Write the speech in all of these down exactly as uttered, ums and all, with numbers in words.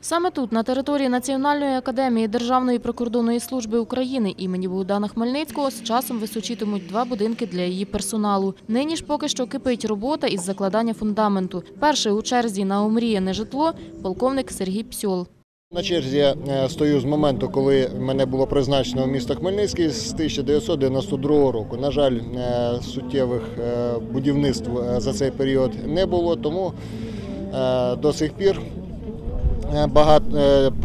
Саме тут, на території Національної академії Державної прикордонної служби України імені Богдана Хмельницького, з часом височитимуть два будинки для її персоналу. Нині ж поки що кипить робота із закладання фундаменту. Перший у черзі на омріяне житло – полковник Сергій Псьол. На черзі я стою з моменту, коли мене було призначено в місто Хмельницький з тисяча дев'ятсот дев'яносто другого року. На жаль, суттєвих будівництв за цей період не було, тому до сих пір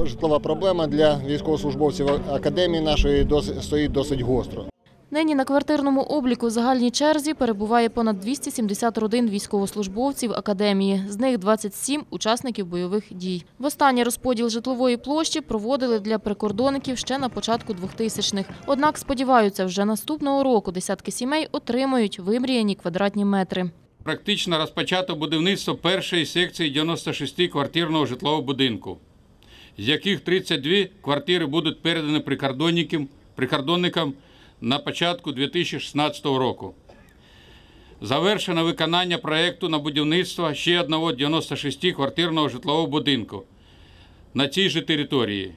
житлова проблема для військовослужбовців академії нашої стоїть досить гостро. Нині на квартирному обліку в загальній черзі перебуває понад двісті сімдесят родин військовослужбовців академії, з них двадцять сім – учасників бойових дій. Востаннє розподіл житлової площі проводили для прикордонників ще на початку двохтисячних. Однак, сподіваються, вже наступного року десятки сімей отримають вимріяні квадратні метри. Практично розпочато будівництво першої секції дев'яносто шестиквартирного житлового будинку, з яких тридцять дві квартири будуть передані прикордонникам на початку дві тисячі шістнадцятого року. Завершено виконання проєкту на будівництво ще одного дев'яносто шестиквартирного житлового будинку на цій же території,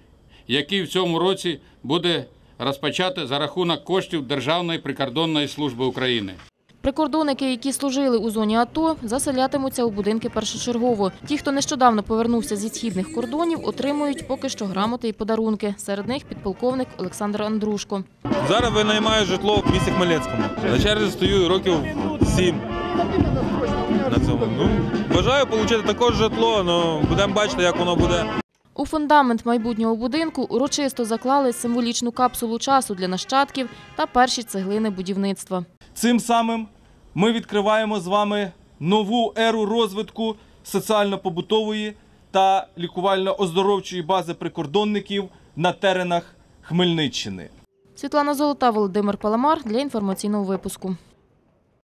який в цьому році буде розпочати за рахунок коштів Державної прикордонної служби України. Прикордонники, які служили у зоні АТО, заселятимуться у будинки першочергово. Ті, хто нещодавно повернувся зі східних кордонів, отримують поки що грамоти і подарунки. Серед них підполковник Олександр Андрушко. Зараз винаймаю житло в місті Хмельницькому. На черзі стою років сім на цьому. Ну, бажаю отримати також житло, але будемо бачити, як воно буде. У фундамент майбутнього будинку урочисто заклали символічну капсулу часу для нащадків та перші цеглини будівництва. Цим самим ми відкриваємо з вами нову еру розвитку соціально-побутової та лікувально-оздоровчої бази прикордонників на теренах Хмельниччини. Світлана Золота, Володимир Паламар для інформаційного випуску.